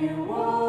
you walk.